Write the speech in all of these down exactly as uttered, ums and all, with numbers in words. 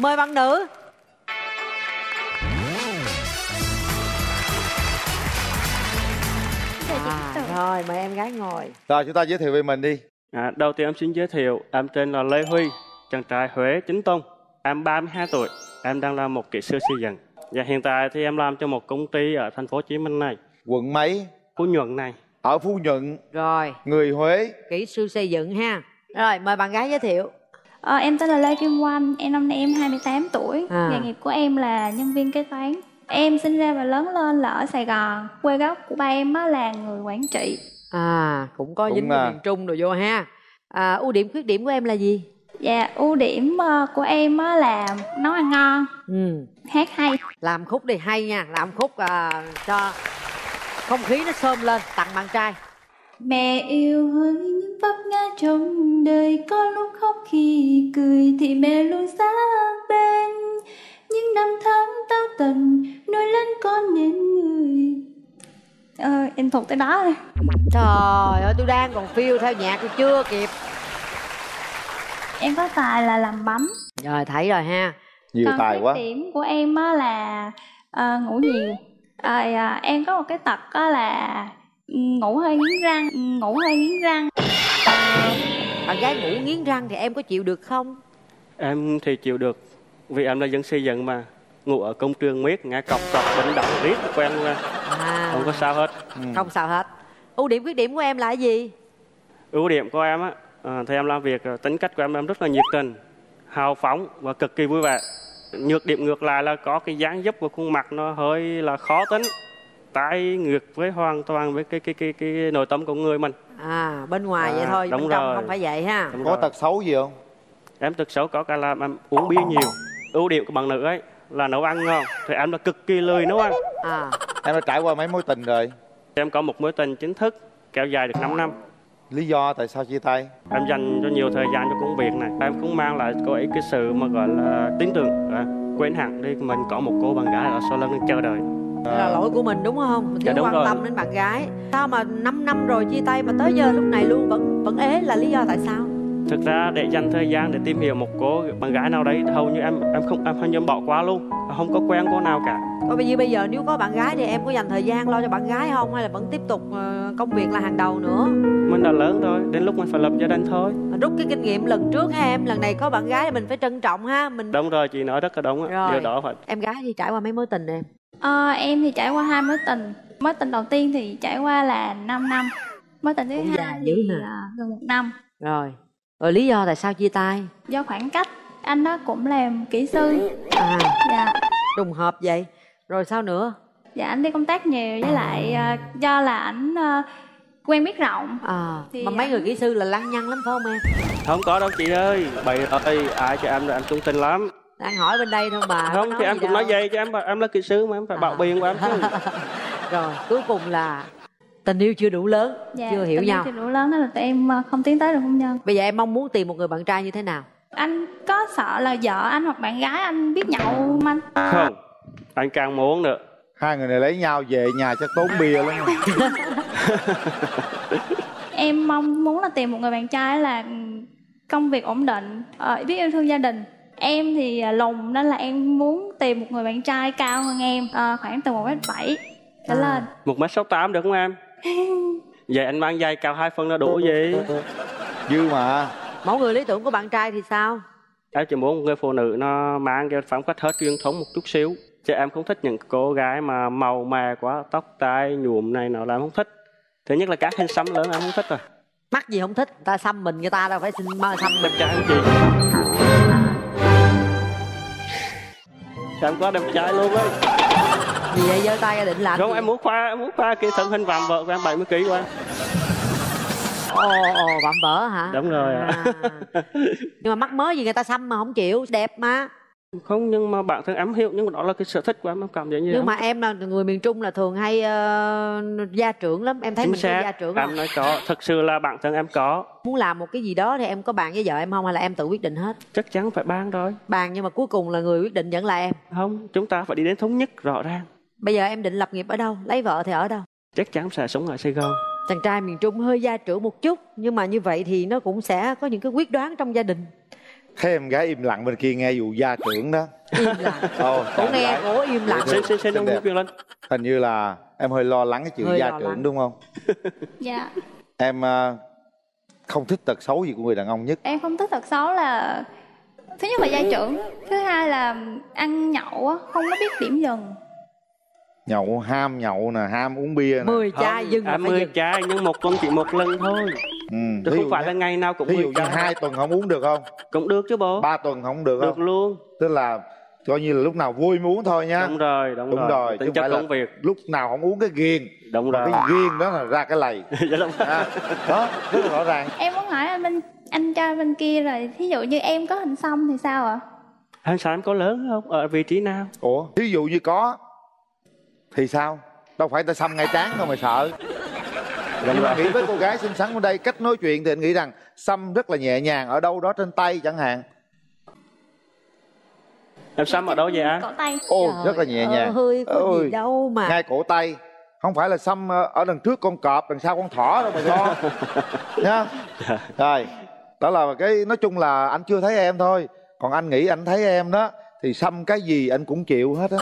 Mời bạn nữ. À, rồi, mời em gái ngồi. Rồi, chúng ta giới thiệu về mình đi. À, đầu tiên em xin giới thiệu, em tên là Lê Huy, chàng trai Huế chính tông. Em ba mươi hai tuổi, em đang làm một kỹ sư xây dựng. Và hiện tại thì em làm cho một công ty ở thành phố Hồ Chí Minh này. Quận mấy? Phú Nhuận này. Ở Phú Nhuận. Rồi. Người Huế. Kỹ sư xây dựng ha. Rồi, mời bạn gái giới thiệu. Ờ, em tên là Lê Kim Quỳnh, em năm nay em hai mươi tám tuổi. À. Nghề nghiệp của em là nhân viên kế toán. Em sinh ra và lớn lên là ở Sài Gòn. Quê gốc của ba em á là người Quảng Trị. À, cũng có cũng dính à. Miền Trung rồi vô ha. À, ưu điểm khuyết điểm của em là gì? Dạ, ưu điểm của em á là nấu ăn ngon, ừ. hát hay. Làm khúc thì hay nha, làm khúc à, cho không khí nó sơm lên, tặng bạn trai. Mẹ yêu hơi những vấp ngã trong đời, có lúc khóc khi cười thì mẹ luôn xa bên. Những năm tháng tao tần nối lên con nên người. Ờ, em thuộc tới đó rồi. Trời ơi, tôi đang còn phiêu theo nhạc tôi chưa kịp. Em có tài là làm bánh. Rồi, thấy rồi ha. Nhiều còn tài quá. Còn điểm của em á là uh, ngủ nhiều. Rồi, uh, em có một cái tật á là ngủ hơi nghiến răng. Ngủ hơi nghiến răng. Bạn gái ngủ nghiến răng thì em có chịu được không? Em thì chịu được. Vì em là dân xây dựng mà. Ngủ ở công trường miết, ngã cọc cọc, bệnh động, riết, quen luôn. À. Không có sao hết. Ừ. Không sao hết. Ưu điểm, khuyết điểm của em là cái gì? Ưu điểm của em á, à, thì em làm việc, tính cách của em, em rất là nhiệt tình, hào phóng và cực kỳ vui vẻ. Nhược điểm ngược lại là có cái dáng dấp của khuôn mặt nó hơi là khó tính, tái ngược với hoàn toàn với cái cái cái cái, cái nội tâm của người mình. À, bên ngoài à, vậy thôi, bên rồi. Trong không phải vậy ha. Đúng có rồi. Tật xấu gì không? Em tật xấu có cả là em uống bia nhiều. Ưu điểm của bạn nữ ấy là nấu ăn ngon, thì em là cực kỳ lười nấu ăn. À. Em đã trải qua mấy mối tình rồi? Em có một mối tình chính thức kéo dài được năm năm. Lý do tại sao chia tay? Em dành cho nhiều thời gian cho công việc này. Em cũng mang lại cô ấy cái sự mà gọi là tín tưởng à, quên hẳn đi mình có một cô bạn gái ở sau lưng chờ đợi. À. Là lỗi của mình đúng không? Mình chưa dạ, quan rồi. Tâm đến bạn gái. Sao mà năm năm rồi chia tay mà tới giờ lúc này luôn vẫn vẫn ế là lý do tại sao? Thực ra để dành thời gian để tìm hiểu một cô bạn gái nào đấy hầu như em em không em hầu như em bỏ qua luôn, không có quen cô nào cả. Còn bây giờ bây giờ nếu có bạn gái thì em có dành thời gian lo cho bạn gái không hay là vẫn tiếp tục công việc là hàng đầu nữa? Mình đã lớn rồi, đến lúc mình phải lập gia đình thôi. Rút cái kinh nghiệm lần trước ha em, lần này có bạn gái thì mình phải trân trọng ha mình. Đúng rồi, chị nói rất là đúng á, điều đó phải. Em gái thì trải qua mấy mối tình em? À, em thì trải qua hai mối tình. Mối tình đầu tiên thì trải qua là năm năm. Mối tình thứ cũng hai thì gần một năm. Rồi. Rồi lý do tại sao chia tay? Do khoảng cách, anh đó cũng làm kỹ sư. À, dạ. Trùng hợp vậy. Rồi sao nữa? Dạ anh đi công tác nhiều với lại uh, do là ảnh uh, quen biết rộng. À, thì mà mấy anh... người kỹ sư là lăng nhăng lắm phải không em? Không có đâu chị ơi. Bậy ơi, ai cho em là em trung tin lắm. Đang hỏi bên đây thôi mà. Không, không thì em cũng đâu. Nói vậy cho em, em là kỹ sư mà em phải à. Bảo biên của em chứ. Rồi cuối cùng là tình yêu chưa đủ lớn, dạ, chưa hiểu nhau. Tình yêu chưa đủ lớn đó là tụi em không tiến tới được hôn nhân. Bây giờ em mong muốn tìm một người bạn trai như thế nào? Anh có sợ là vợ anh hoặc bạn gái anh biết nhậu không anh? Không, anh càng muốn nữa. Hai người này lấy nhau về nhà chắc tốn bia lắm. Em mong muốn là tìm một người bạn trai là công việc ổn định, biết yêu thương gia đình. Em thì lùn nên là em muốn tìm một người bạn trai cao hơn em, khoảng từ một mét bảy trở lên. Một mét sáu tám được không em? Vậy anh mang giày cao hai phân là đủ gì? Dư mà. Mẫu người lý tưởng của bạn trai thì sao? Em chỉ muốn người phụ nữ nó mang cái phong cách hết truyền thống một chút xíu. Chứ em không thích những cô gái mà màu mè quá, tóc tai nhuộm này nào là em không thích. Thứ nhất là các hình xăm lớn em không thích rồi. Mắc gì không thích, người ta xăm mình người ta đâu phải xin mơ xăm mình. Đẹp trai không chị? Em quá đẹp trai luôn á. Gì vậy, giơ tay ra định làm. Không, gì? Em muốn khoa, em muốn khoa kỹ thân hình vạm vỡ của em bảy mươi ki lô gam quá. Ồ, ồ, vạm vỡ hả? Đúng rồi à. Nhưng mà mắc mớ gì người ta xăm mà không chịu, đẹp mà. Không, nhưng mà bản thân em hiểu, nhưng mà đó là cái sở thích của em, em cảm giác như vậy. Nhưng không? Mà em là người miền Trung là thường hay uh, gia trưởng lắm, em thấy chính mình có gia trưởng em không? Em nói có, thật sự là bản thân em có. Muốn làm một cái gì đó thì em có bàn với vợ em không hay là em tự quyết định hết? Chắc chắn phải bàn rồi. Bàn nhưng mà cuối cùng là người quyết định vẫn là em. Không, chúng ta phải đi đến thống nhất rõ ràng. Bây giờ em định lập nghiệp ở đâu, lấy vợ thì ở đâu? Chắc chắn sẽ sống ở Sài Gòn. Chàng trai miền Trung hơi gia trưởng một chút, nhưng mà như vậy thì nó cũng sẽ có những cái quyết đoán trong gia đình. Thấy em gái im lặng bên kia nghe vụ gia trưởng đó. Im lặng. Ồ, cổ nghe cổ im lặng. Xin ông Quyền lên. Hình như là em hơi lo lắng cái chuyện hơi gia trưởng lắng. Đúng không? Dạ. Em không thích tật xấu gì của người đàn ông nhất? Em không thích tật xấu là thứ nhất là gia trưởng, thứ hai là ăn nhậu không có biết điểm dừng. Nhậu, ham nhậu nè, ham uống bia nè. Mười chai dừng à, mười chai nhưng một tuần chỉ một lần thôi. Ừ, chứ không phải là ngày nào cũng. Ví dụ như hai tuần không uống được không? Cũng được chứ bộ. Ba tuần không được không? Được luôn. Tức là coi như là lúc nào vui muốn thôi nha. Đúng rồi, đúng, đúng rồi. rồi. Tính chất công việc. Lúc nào không uống cái ghiền. Đúng rồi. Cái ghiền đó là ra cái lầy. à, đó, rất là rõ ràng. Em muốn hỏi anh bên anh trai bên kia rồi. Thí dụ như em có hình xăm thì sao ạ? Hình xăm có lớn không? Ở vị trí nào? Ủa, thí dụ như có thì sao? Đâu phải ta xăm ngay trán không mà sợ. Nhưng mà nghĩ với cô gái xinh xắn ở đây, cách nói chuyện thì anh nghĩ rằng xăm rất là nhẹ nhàng, ở đâu đó trên tay chẳng hạn. Em xăm ở đâu vậy anh? Cổ tay. Ôi, rất là nhẹ nhàng. Hơi có gì đâu mà. Ngay cổ tay. Không phải là xăm ở đằng trước con cọp, đằng sau con thỏ đâu mà lo. Nha. Rồi. Đó là cái, nói chung là anh chưa thấy em thôi. Còn anh nghĩ anh thấy em đó thì xăm cái gì anh cũng chịu hết á.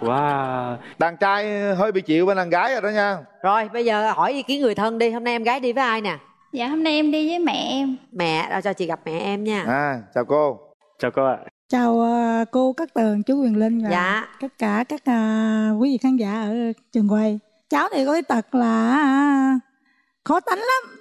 Wow. Đàn trai hơi bị chịu bên đàn gái rồi đó nha. Rồi bây giờ hỏi ý kiến người thân đi. Hôm nay em gái đi với ai nè? Dạ hôm nay em đi với mẹ em. Mẹ, đó, cho chị gặp mẹ em nha. À, chào cô. Chào cô ạ. À. Chào uh, cô Cát Tường, chú Quyền Linh và dạ. tất cả các uh, quý vị khán giả ở trường quay. Cháu thì có cái tật là uh, khó tánh lắm.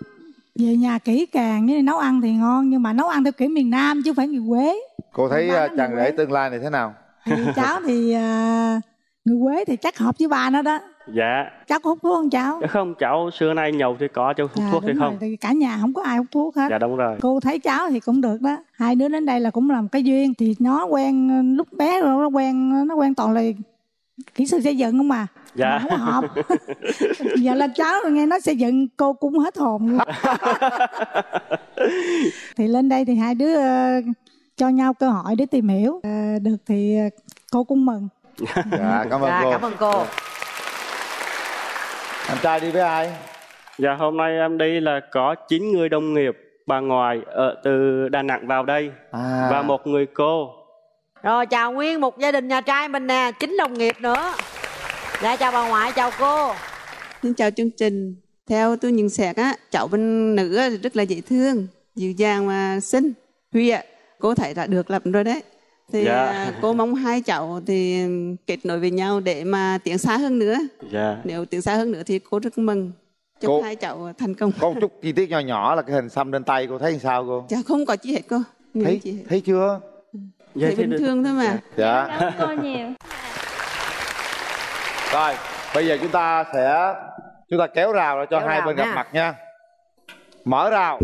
Về nhà kỹ càng, với nấu ăn thì ngon, nhưng mà nấu ăn theo kiểu miền Nam chứ không phải người Quế. Cô thấy uh, chàng rể tương lai này thế nào? Thì cháu thì uh, người Quế thì chắc hợp với ba nó đó. Dạ. Cháu có hút thuốc không cháu? Dạ không, cháu xưa nay nhậu thì có, cháu hút dạ, thuốc thì không. Thì cả nhà không có ai hút thuốc hết. Dạ đúng rồi. Cô thấy cháu thì cũng được đó. Hai đứa đến đây là cũng làm cái duyên. Thì nó quen lúc bé rồi, nó quen nó quen toàn là kỹ sư xây dựng không mà. Dạ. Không hợp. Giờ lên cháu nghe nói xây dựng cô cũng hết hồn luôn. Thì lên đây thì hai đứa cho nhau cơ hội để tìm hiểu. À, được thì cô cũng mừng. Dạ, cảm ơn dạ, cô. Cảm ơn cô. Anh trai đi với ai? Dạ, hôm nay em đi là có chín người đồng nghiệp bà ngoại ở từ Đà Nẵng vào đây à. Và một người cô. Rồi, chào nguyên một gia đình nhà trai mình nè, chín đồng nghiệp nữa. Dạ, chào bà ngoại, chào cô. Xin chào chương trình. Theo tôi nhận xét á, cháu bên nữ rất là dễ thương, dịu dàng mà xinh. Huy ạ, cô thấy là được lắm rồi đấy. Thì yeah. cô mong hai cháu thì kết nối với nhau để mà tiến xa hơn nữa. Yeah. Nếu tiến xa hơn nữa thì cô rất mừng. Chúc cô... hai cháu thành công. Có một chút chi tiết nhỏ nhỏ là cái hình xăm trên tay cô thấy sao cô? Dạ không có chi hết cô. Thấy, hết. Thấy chưa? Thấy bình được. Thường thôi mà. Dạ. Cảm ơn cô nhiều. Rồi, bây giờ chúng ta sẽ chúng ta kéo rào cho kéo hai bên nha. Gặp mặt nha. Mở rào.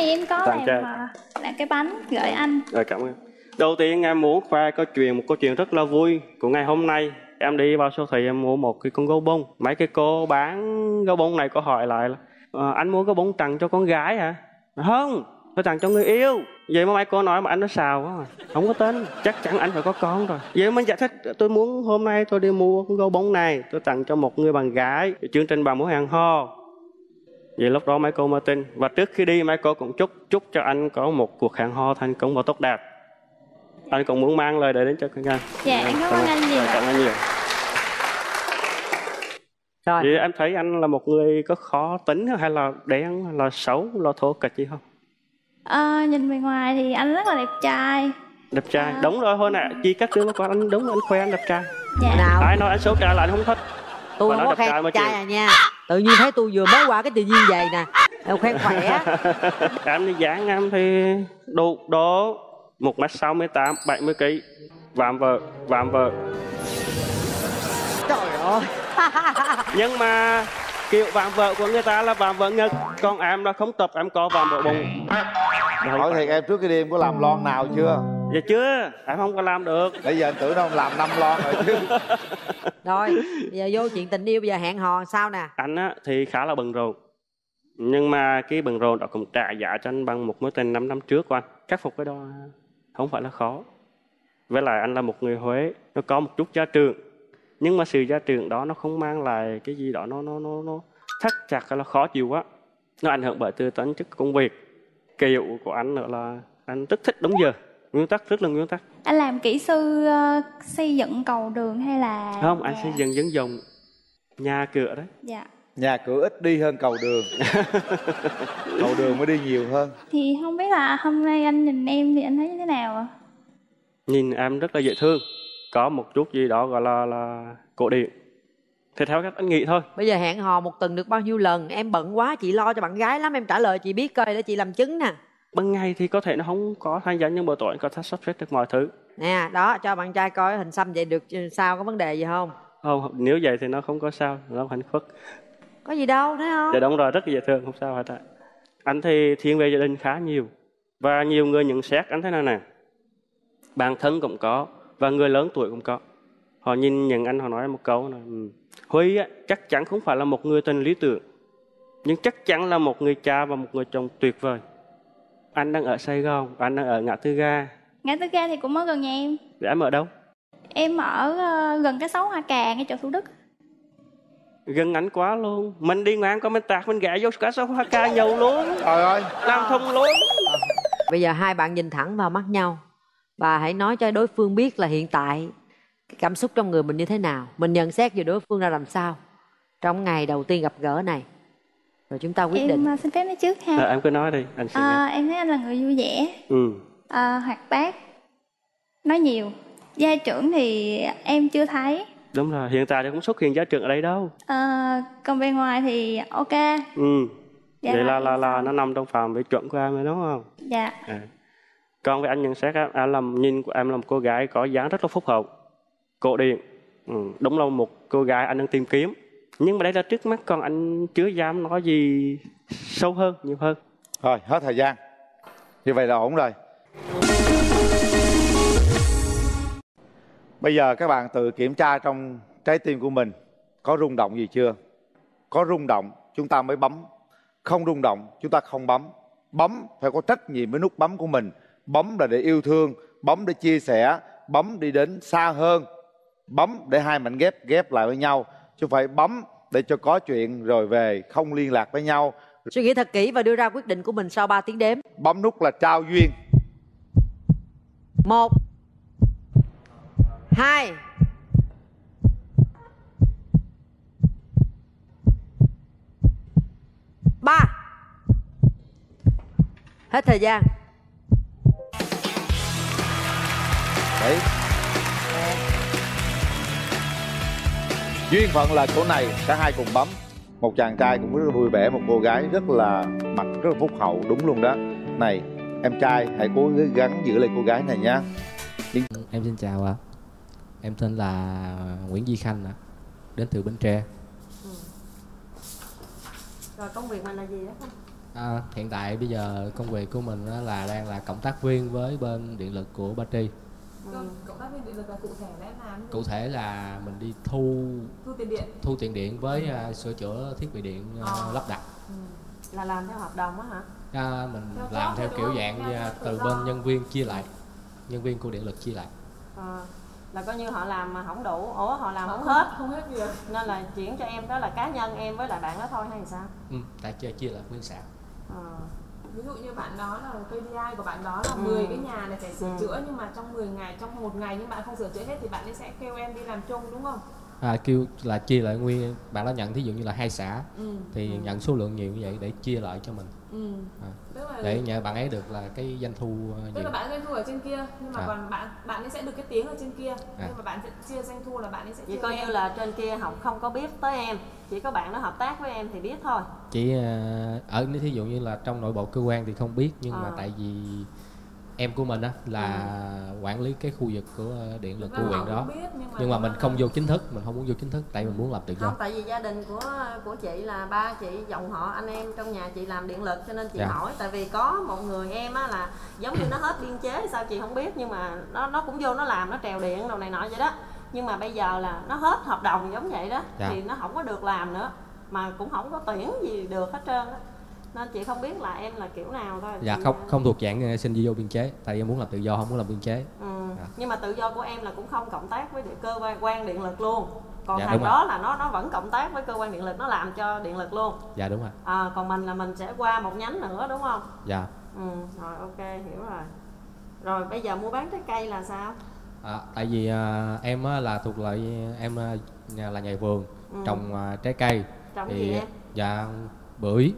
Em có làm mà, là cái bánh gửi anh. Rồi, cảm ơn. Đầu tiên em muốn khoe câu chuyện một câu chuyện rất là vui của ngày hôm nay. Em đi vào siêu thị em mua một cái con gấu bông. Mấy cái cô bán gấu bông này có hỏi lại là à, anh mua gấu bông tặng cho con gái hả? Không, tôi tặng cho người yêu. Vậy mà mấy cô nói mà anh nó xào quá à. Không có tin, chắc chắn anh phải có con rồi. Vậy mà giải thích tôi muốn hôm nay tôi đi mua con gấu bông này, tôi tặng cho một người bạn gái. Chương trình Bạn Muốn Hẹn Hò. Vậy lúc đó mấy cô mới tin. Và trước khi đi mấy cô cũng chúc chúc cho anh có một cuộc hẹn hò thành công và tốt đẹp. Anh cũng muốn mang lời để đến cho các anh. Dạ, em cảm ơn anh nhiều. Cảm ơn nhiều. Rồi. Vậy em thấy anh là một người có khó tính hay là đen, hay là xấu, là thô kịch gì không? À, nhìn bề ngoài thì anh rất là đẹp trai. Đẹp trai, à... đúng rồi thôi nè. Chỉ các đứa con anh đúng là anh khoe anh đẹp trai. Dạ. Nào. Ai nói anh xấu trai là anh không thích. Tôi không có khen trai, trai à nha. Tự nhiên thấy tôi vừa mới qua cái tự nhiên về nè. Em khen khỏe. Em đi giảng em thì đụ đố một mét sáu mươi tám, bảy mươi ki lô gam. Vạm vợ, vạm vợ. Trời ơi. Nhưng mà kiểu vạm vợ của người ta là vạm vợ ngực. Còn em là không tập, em có vạm vợ bụng. Hỏi thiệt em trước khi đi em có làm lon nào chưa? Dạ chưa, em không có làm được. Bây giờ tưởng đâu làm năm lon rồi chứ. Rồi, bây giờ vô chuyện tình yêu, bây giờ hẹn hò sao nè? Anh á, thì khá là bận rộn. Nhưng mà cái bận rộn đó cũng trả giá cho anh bằng một mối tình năm năm trước của anh. Khắc phục cái đó không phải là khó. Với lại anh là một người Huế, nó có một chút gia trưởng. Nhưng mà sự gia trưởng đó nó không mang lại cái gì đó nó nó nó nó thắt chặt hay là khó chịu quá. Nó ảnh hưởng bởi từ tính chất công việc. Kỳ vụ của anh nữa là anh rất thích đúng giờ, nguyên tắc, rất là nguyên tắc. Anh làm kỹ sư uh, xây dựng cầu đường hay là không? Anh à... xây dựng dân dụng, nhà cửa đấy. Dạ. Nhà cửa ít đi hơn cầu đường. Cầu đường mới đi nhiều hơn. Thì không biết là hôm nay anh nhìn em thì anh thấy như thế nào ạ? À? Nhìn em rất là dễ thương, có một chút gì đó gọi là là cổ điển. Thì theo cách anh nghĩ thôi. Bây giờ hẹn hò một tuần được bao nhiêu lần? Em bận quá, chị lo cho bạn gái lắm, em trả lời chị biết coi để chị làm chứng nè. Ban ngày thì có thể nó không có tham gia, nhưng buổi tối có thể sắp xếp được mọi thứ. Nè, đó, cho bạn trai coi hình xăm vậy được sao, có vấn đề gì không? Không, nếu vậy thì nó không có sao, nó hạnh phúc. Có gì đâu, thấy không? Dạ đúng rồi, rất là dễ thương, không sao hết ạ. Anh thì thiên về gia đình khá nhiều. Và nhiều người nhận xét anh thế nào nè. Bản thân cũng có, và người lớn tuổi cũng có. Họ nhìn nhận anh, họ nói một câu này. Huy á, chắc chắn không phải là một người tình lý tưởng, nhưng chắc chắn là một người cha và một người chồng tuyệt vời. Anh đang ở Sài Gòn, anh đang ở Ngã Tư Ga. Ngã Tư Ga thì cũng ở gần nhà em. Dạ em ở đâu? Em ở uh, gần cái xấu Hoa Cà, ngay chỗ Thủ Đức. Gần ảnh quá luôn. Mình đi ngang qua mình tạt, mình gãi vô cả xấu Hoa Cà nhau luôn. Trời ơi, làm thông luôn. Bây giờ hai bạn nhìn thẳng vào mắt nhau và hãy nói cho đối phương biết là hiện tại cái cảm xúc trong người mình như thế nào, mình nhận xét về đối phương ra làm sao trong ngày đầu tiên gặp gỡ này, rồi chúng ta quyết em định. Em xin phép nói trước ha. À, em cứ nói đi, anh xin à, em thấy anh là người vui vẻ, ừ. à, hoạt bát, nói nhiều. Gia trưởng thì em chưa thấy. Đúng rồi, hiện tại thì không xuất hiện gia trưởng ở đây đâu. À, còn bên ngoài thì ok. Ừ. Dạ. Vậy là là là nó nằm trong phạm vi chuẩn của em rồi đúng không? Dạ. À. Còn với anh nhận xét á, làm nhìn của em là một cô gái có dáng rất là phúc hậu, cổ điển, ừ, đúng là một cô gái anh đang tìm kiếm. Nhưng mà đây là trước mắt, còn anh chưa dám nói gì sâu hơn, nhiều hơn. Rồi, hết thời gian. Như vậy là ổn rồi. Bây giờ các bạn tự kiểm tra trong trái tim của mình có rung động gì chưa. Có rung động chúng ta mới bấm, không rung động chúng ta không bấm. Bấm phải có trách nhiệm với nút bấm của mình. Bấm là để yêu thương, bấm để chia sẻ, bấm đi đến xa hơn, bấm để hai mảnh ghép ghép lại với nhau, chứ phải bấm để cho có chuyện rồi về không liên lạc với nhau. Suy nghĩ thật kỹ và đưa ra quyết định của mình sau ba tiếng đếm. Bấm nút là trao duyên. Một, hai, ba. Hết thời gian. Đấy. Duyên phận là chỗ này, cả hai cùng bấm. Một chàng trai cũng rất là vui vẻ, một cô gái rất là mặt rất là phúc hậu, đúng luôn đó. Này, em trai hãy cố gắng giữ lại cô gái này nha. Em xin chào ạ. À. Em tên là Nguyễn Duy Khanh ạ. À. Đến từ Bến Tre. Ừ. Rồi công việc mình là gì đó không? À, hiện tại bây giờ công việc của mình là đang là cộng tác viên với bên điện lực của Ba Tri. Ừ. Cộng tác viên điện lực là cụ thể là em làm cụ thể là mình đi thu thu tiền điện, thu tiền điện với uh, sửa chữa thiết bị điện uh, à. lắp đặt. Ừ. Là làm theo hợp đồng á hả? À, mình theo làm theo kiểu dạng theo từ bên nhân viên chia lại, nhân viên của điện lực chia lại. À, là coi như họ làm mà không đủ, ủa họ làm không, không hết, không hết gì vậy? Nên là chuyển cho em đó là cá nhân em với lại bạn đó thôi hay sao? Ừ, tại chia chia là nguyên sản. À. Ví dụ như bạn đó là ca pê i của bạn đó là ừ. mười cái nhà này phải sửa ừ. chữa, nhưng mà trong mười ngày, trong một ngày nhưng bạn không sửa chữa hết thì bạn ấy sẽ kêu em đi làm chung đúng không? À, kêu là chia lại nguyên, bạn đã nhận thí dụ như là hai xã ừ. thì ừ. nhận số lượng nhiều như vậy để chia lại cho mình. Ừ. À. Tức là để nhà bạn ấy được là cái doanh thu nhiều. Tức là bạn doanh thu ở trên kia nhưng mà à. còn bạn bạn ấy sẽ được cái tiếng ở trên kia à. nhưng mà bạn sẽ chia doanh thu là bạn ấy sẽ chia. Vậy coi như là trên kia không không có biết tới em, chỉ có bạn nó hợp tác với em thì biết thôi. Chỉ ở thí dụ như là trong nội bộ cơ quan thì không biết, nhưng à. mà tại vì em của mình á là ừ. quản lý cái khu vực của điện lực của huyện đó, biết, nhưng, mà nhưng mà mình không là... vô chính thức, mình không muốn vô chính thức tại mình muốn làm tự do. Không, tại vì gia đình của của chị là ba chị dòng họ anh em trong nhà chị làm điện lực cho nên chị dạ. hỏi, tại vì có một người em á là giống như nó hết biên chế sao chị không biết, nhưng mà nó nó cũng vô nó làm, nó trèo điện đồ này nọ vậy đó, nhưng mà bây giờ là nó hết hợp đồng giống vậy đó dạ. thì nó không có được làm nữa mà cũng không có tuyển gì được hết trơn á. Nên chị không biết là em là kiểu nào thôi. Dạ không, không thuộc dạng xin vô biên chế. Tại em muốn làm tự do, không muốn làm biên chế. Ừ. dạ. Nhưng mà tự do của em là cũng không cộng tác với cơ quan điện lực luôn. Còn dạ, thằng đó rồi. là nó nó vẫn cộng tác với cơ quan điện lực, nó làm cho điện lực luôn. Dạ đúng rồi. À, còn mình là mình sẽ qua một nhánh nữa đúng không? Dạ. Ừ, rồi ok, hiểu rồi. Rồi bây giờ mua bán trái cây là sao? À, tại vì à, em á, là thuộc loại em nhà, là nhà vườn, ừ. trồng à, trái cây. Trồng thì, gì em? Dạ, bưởi,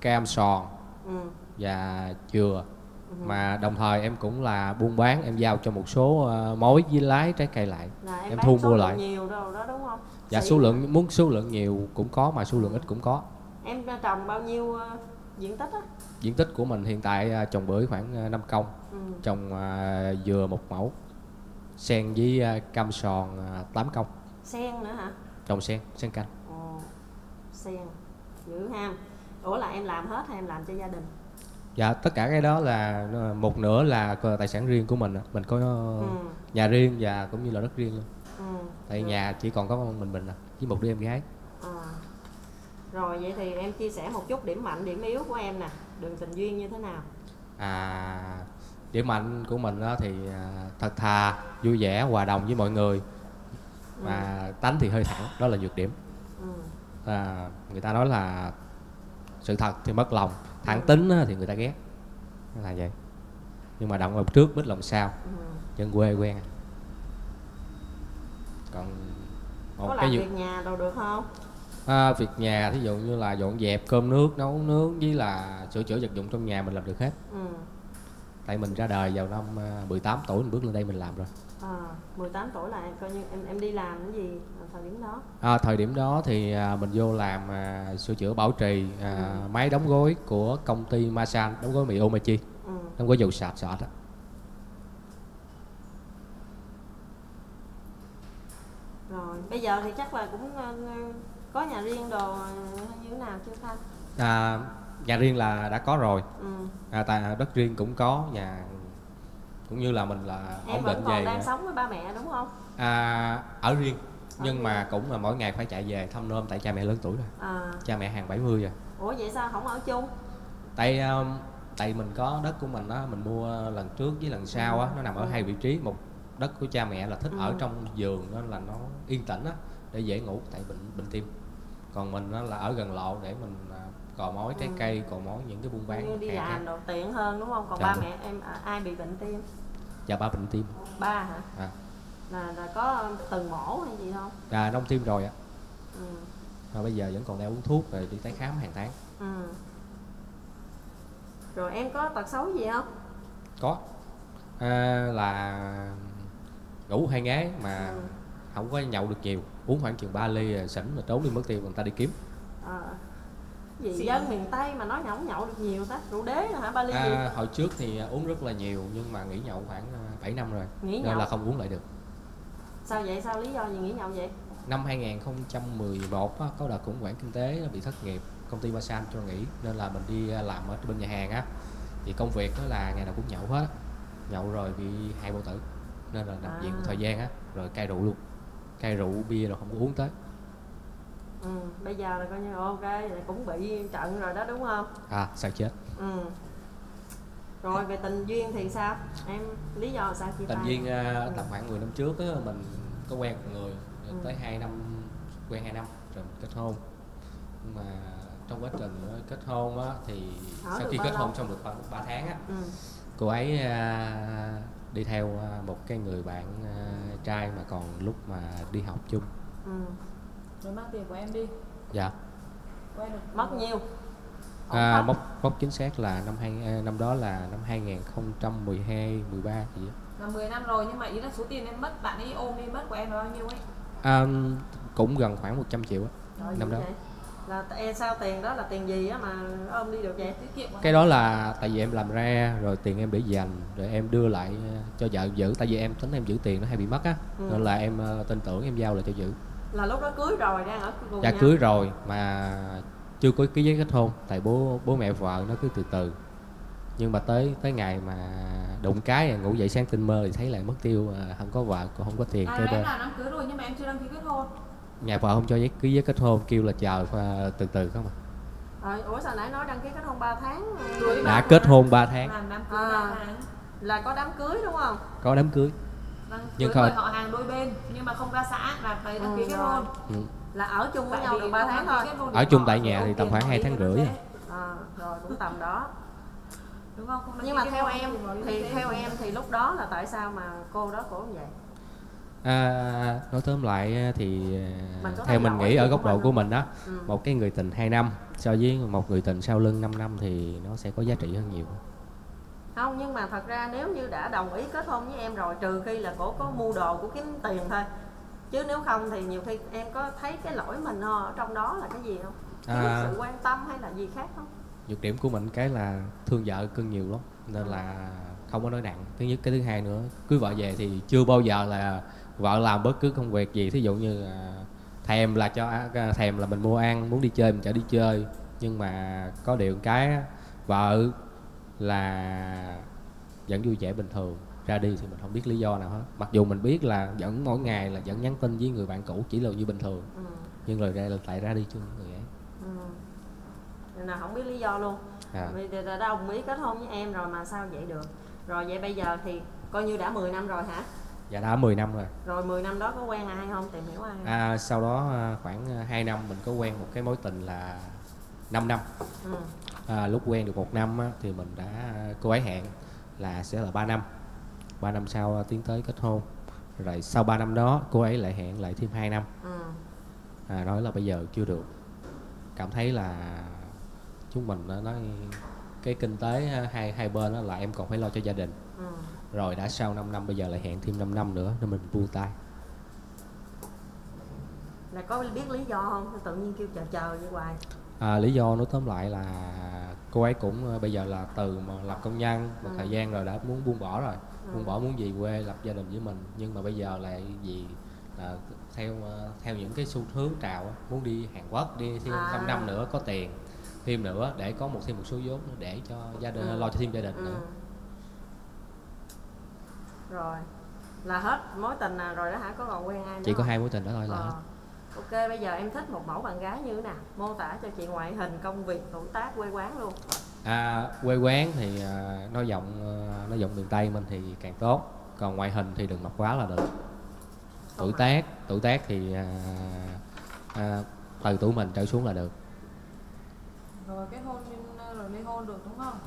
cam sòn, ừ. và dừa. Ừ. Mà đồng thời em cũng là buôn bán, em giao cho một số uh, mối với lái trái cây lại, là em, em thu mua lại nhiều đâu đó đúng không? Dạ Sĩ... số lượng muốn số lượng nhiều cũng có mà số lượng ít cũng có. Em trồng bao nhiêu uh, diện tích á? Diện tích của mình hiện tại uh, trồng bưởi khoảng uh, năm công, ừ. trồng uh, dừa một mẫu, sen với uh, cam sòn uh, tám công. Sen nữa hả? Trồng sen, sen canh. Ồ, sen dữ ham. Ủa là em làm hết hay em làm cho gia đình? Dạ, tất cả cái đó là một nửa là tài sản riêng của mình. Mình có ừ. nhà riêng và cũng như là đất riêng luôn. Ừ. Tại ừ. nhà chỉ còn có mình mình với một đứa em gái. À. Rồi vậy thì em chia sẻ một chút điểm mạnh, điểm yếu của em nè. Đường tình duyên như thế nào? À, điểm mạnh của mình đó thì thật thà, vui vẻ, hòa đồng với mọi người. Mà ừ. tánh thì hơi thẳng, đó là nhược điểm. Ừ. À, người ta nói là sự thật thì mất lòng, thẳng tính thì người ta ghét, là vậy. Nhưng mà động lòng trước biết lòng sau, dân ừ. quê quen. Còn một có cái làm việc nhà đâu được không? À, việc nhà thí dụ như là dọn dẹp, cơm nước, nấu nướng với là sửa chữa vật dụng trong nhà mình làm được hết. Ừ. Tại mình ra đời vào năm mười tám tuổi, mình bước lên đây mình làm rồi. À, mười tám tuổi là coi như em em đi làm cái gì thời điểm đó? À, thời điểm đó thì à, mình vô làm à, sửa chữa bảo trì à, ừ. máy đóng gói của công ty Masan, đóng gói mì Umechi, ừ. đóng gói dầu sạch sệt đó. Rồi bây giờ thì chắc là cũng uh, có nhà riêng đồ như thế nào chưa Thanh? À, nhà riêng là đã có rồi, ừ. à, tại đất riêng cũng có nhà. Cũng như là mình là ổn định về. Em còn đang sống với ba mẹ đúng không? À, ở riêng. Nhưng ừ. mà cũng là mỗi ngày phải chạy về thăm nom tại cha mẹ lớn tuổi rồi. À. Cha mẹ hàng bảy mươi rồi. Ủa vậy sao không ở chung? Tại tại mình có đất của mình á, mình mua lần trước với lần sau á, nó nằm ở ừ. hai vị trí. Một đất của cha mẹ là thích ừ. ở trong giường đó, là nó yên tĩnh á để dễ ngủ tại bệnh bệnh tim. Còn mình á là ở gần lộ để mình cò mối trái ừ. cây, cò mối những cái buôn bán. Như đi làm đồ tiện hơn đúng không? Còn dạ, ba mẹ em ai bị bệnh tim? Dạ ba bệnh tim. Ba hả? À. Là, là có từng mổ hay gì không? Dạ đông tim rồi ạ. Ừ. Rồi bây giờ vẫn còn đeo uống thuốc rồi đi tái khám hàng tháng. Ừ. Rồi em có tật xấu gì không? Có. À, là ngủ hay ngán mà ừ. không có nhậu được nhiều. Uống khoảng chừng ba ly sỉnh mà trốn đi mất tiêu người ta đi kiếm. À. Vì dân miền Tây mà nói nhậu nhậu được nhiều ta, rượu đế hả? Ba ly à, gì? Hồi trước thì uống rất là nhiều nhưng mà nghỉ nhậu khoảng bảy năm rồi. Nghỉ nên nhậu là không uống lại được. Sao vậy? Sao lý do gì nghỉ nhậu vậy? Năm hai nghìn không trăm mười một á, có đợt cũng quản kinh tế bị thất nghiệp, công ty Masan cho nghỉ nên là mình đi làm ở bên nhà hàng á. Thì công việc đó là ngày nào cũng nhậu hết. Nhậu rồi bị hại bao tử nên là nằm à. viện một thời gian á, rồi cai rượu luôn. Cai rượu bia rồi không có uống tới. Ừ, bây giờ là coi như ok, lại cũng bị trận rồi đó đúng không? À, sao chết. Ừ. Rồi về tình duyên thì sao? Em lý do sao chia tay? Tình duyên uh, tầm khoảng mười năm trước á, mình có quen một người ừ. tới hai năm, quen hai năm rồi kết hôn. Nhưng mà trong quá trình kết hôn á thì Hỏi sau khi kết hôn xong được khoảng ba tháng á, ừ. cô ấy uh, đi theo một cái người bạn uh, trai mà còn lúc mà đi học chung. Ừ. Rồi mất tiền của em đi. Dạ. Quay được mất nhiều. À, mốc mốc chính xác là năm hai năm đó là năm hai nghìn không trăm mười hai mười ba gì á. Là mười năm rồi nhưng mà ý là số tiền em mất bạn ấy ôm đi mất của em là bao nhiêu ấy? À, cũng gần khoảng một trăm triệu á. Năm đó. Vậy? Là em sao tiền đó là tiền gì á mà ôm đi được vậy? Tiết kiệm. Cái đó là tại vì em làm ra rồi tiền em để dành rồi em đưa lại cho vợ giữ, tại vì em tính em giữ tiền nó hay bị mất á, ừ. nên là em tin tưởng em giao lại cho giữ. Là lúc đó cưới rồi đang ở cùng. Dạ nhau. Cưới rồi mà chưa có ký giấy kết hôn, tại bố bố mẹ vợ nó cứ từ từ. Nhưng mà tới tới ngày mà đụng cái ngủ dậy sáng tinh mơ thì thấy lại mất tiêu, không có vợ cũng không có tiền. À, em là đám cưới rồi nhưng mà em chưa đăng ký kết hôn. Nhà vợ không cho giấy ký giấy kết hôn, kêu là chờ từ từ không à. À ủa sao nãy nói đăng ký kết hôn ba tháng. Đã kết hôn ba tháng. À, là có đám cưới đúng không? Có đám cưới. Vâng, nhưng thôi họ hàng đôi bên nhưng mà không ra xã là phải đăng ký kết hôn. Ừ. Là ở chung với nhau được ba tháng thôi. Ở chung tại nhà thì tầm khoảng hai tháng rưỡi. À, rồi cũng tầm đó. Đúng không? Không, nhưng mà theo em thì theo em thì lúc đó là tại sao mà cô đó cổ như vậy? À, nói tóm lại thì mình theo mình nghĩ ở góc độ của mình đó, ừ. một cái người tình hai năm so với một người tình sau lưng năm năm thì nó sẽ có giá trị hơn nhiều. Không, nhưng mà thật ra nếu như đã đồng ý kết hôn với em rồi, trừ khi là cổ có mua đồ của kiếm tiền thôi, chứ nếu không thì nhiều khi em có thấy cái lỗi mình ở trong đó là cái gì không? Cái à, sự quan tâm hay là gì khác không? Nhược điểm của mình cái là thương vợ cưng nhiều lắm nên là không có nói nặng. Thứ nhất, cái thứ hai nữa, cưới vợ về thì chưa bao giờ là vợ làm bất cứ công việc gì, thí dụ như thèm là cho thèm là mình mua ăn, muốn đi chơi mình chở đi chơi. Nhưng mà có điều cái vợ là vẫn vui vẻ bình thường, ra đi thì mình không biết lý do nào hết, mặc dù mình biết là vẫn mỗi ngày là vẫn nhắn tin với người bạn cũ chỉ là như bình thường, ừ. nhưng rồi ra là tại ra đi chưa người ấy, ừ. nên là không biết lý do luôn. À. Vì đã đồng ý kết hôn với em rồi mà sao vậy được. Rồi vậy bây giờ thì coi như đã mười năm rồi hả? Dạ đã mười năm rồi. Rồi mười năm đó có quen ai không, tìm hiểu ai không? À, sau đó khoảng hai năm mình có quen một cái mối tình là năm năm. Ừ. À, lúc quen được một năm á, thì mình đã cô ấy hẹn là sẽ là ba năm. ba năm sau tiến tới kết hôn. Rồi sau ba năm đó cô ấy lại hẹn lại thêm hai năm. Ừ. À, nói là bây giờ chưa được. Cảm thấy là chúng mình nó nói cái kinh tế hai hai bên đó là em còn phải lo cho gia đình. Ừ. Rồi đã sau năm năm bây giờ lại hẹn thêm năm năm nữa nên mình buông tay. Là có biết lý do không? Tự nhiên kêu chờ chờ vậy hoài. À, lý do nói tóm lại là cô ấy cũng bây giờ là từ mà làm công nhân một ừ. thời gian rồi đã muốn buông bỏ rồi, ừ. buông bỏ muốn về quê lập gia đình với mình, nhưng mà bây giờ lại vì là theo theo những cái xu hướng trào muốn đi Hàn Quốc đi thêm à. năm năm nữa có tiền thêm nữa để có một thêm một số vốn để cho gia đình ừ. lo cho thêm gia đình ừ. nữa. Rồi là hết mối tình nào rồi đó hả, có còn quen ai nữa? Chỉ có hai mối tình đó thôi là ờ. hết. Ok, bây giờ em thích một mẫu bạn gái như thế nào? Mô tả cho chị ngoại hình, công việc, tuổi tác, quê quán luôn. À, quê quán thì uh, nói giọng uh, nói giọng miền Tây mình thì càng tốt. Còn ngoại hình thì đừng mập quá là được. Tuổi tác, tuổi tác thì uh, uh, từ tuổi mình trở xuống là được. Rồi kết hôn rồi ly hôn được đúng không?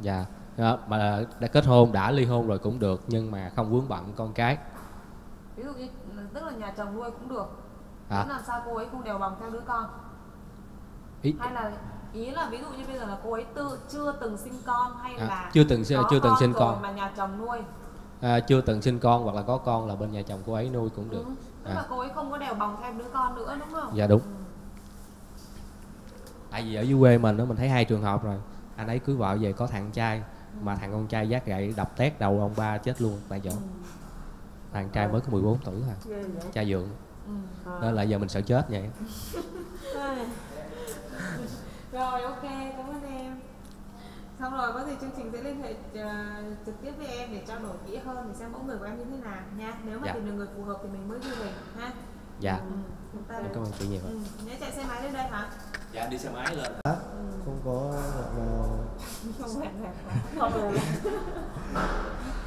Dạ, yeah. Mà đã kết hôn đã ly hôn rồi cũng được, nhưng mà không vướng bận con cái. Ví dụ như tức là nhà chồng nuôi cũng được. À. Làm sao cô ấy không đều bằng theo đứa con? Ý. Hay là ý là ví dụ như bây giờ là cô ấy tự, chưa từng sinh con hay à, là chưa từng chưa từng sinh con mà nhà chồng nuôi? À, chưa từng sinh con hoặc là có con là bên nhà chồng cô ấy nuôi cũng được. Ừ. Tức à. là cô ấy không có đều bằng theo đứa con nữa đúng không? Dạ đúng. Ừ. Tại vì ở dưới quê mình đó mình thấy hai trường hợp rồi, anh ấy cưới vợ về có thằng trai ừ. mà thằng con trai vác gậy đập tét đầu ông ba chết luôn tại chỗ. Ừ. Thằng trai ừ. mới có mười bốn tuổi thôi, cha dượng. Ừ. Đó là giờ mình sợ chết vậy. Rồi ok, cảm ơn em. Xong rồi có gì chương trình sẽ liên hệ uh, trực tiếp với em để trao đổi kỹ hơn để xem mỗi người của em như thế nào nha. Nếu mà dạ. tìm được người phù hợp thì mình mới đi về ha. Dạ. Ừ, ta cảm ơn chị nhiều. Ừ. Nhớ chạy xe máy lên đây hả? Dạ đi xe máy lên. Hả? Ừ. Không có không hẹn hò.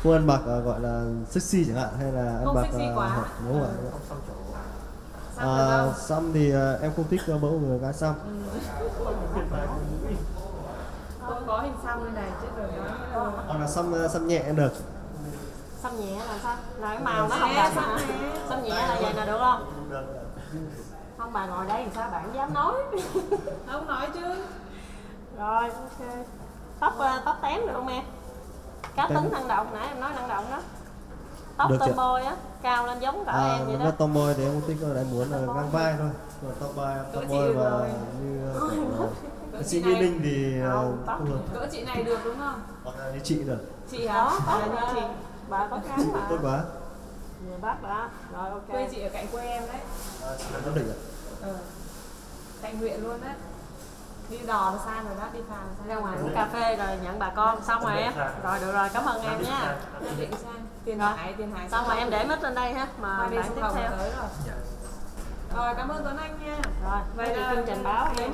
Cô ăn mặc gọi là sexy chẳng hạn hay là ăn mặc hợp đúng không ạ? À, xăm thì em không thích mẫu người gái xăm. Không có hình xăm như này chứ rồi đó. Còn là xăm xăm nhẹ được. Xăm nhẹ là sao? Là cái màu nó không đẹp hả? Xăm nhẹ là vậy là được không? Không bà ngồi đây thì sao bạn dám nói? Không nói chứ. Rồi ok. Tóc tóc tém được không em? Cá tính năng động, nãy em nói năng động đó. Tóc tomboy á, cao lên giống cả à, em vậy đó. Tomboy thì em không thích, tôi lại muốn là ngang vai thôi. Còn tomboy, tomboy và như chị Như Linh thì không, tóc cỡ chị này được đúng không? Hoặc là như chị được. Chị hả? Bà như chị, bà có cá mà. Tốt quá. Người Bắc bà. Rồi ok. Quê chị ở cạnh quê em đấy. À, chị ở Nam Định ạ. Ừ. Cạnh huyện luôn đấy. Đi đò là xa rồi đó, đi phà là xa. Ra ngoài uống cà phê rồi nhận bà con, xong rồi em. Rồi được rồi, cảm ơn em nha. Nam Định sang, Tiền Hải, Tiền Hải. Xong rồi em để mic lên đây ha, mà bạn tiếp theo. Rồi cảm ơn Tuấn Anh nha. Rồi, vậy thì chương trình báo em.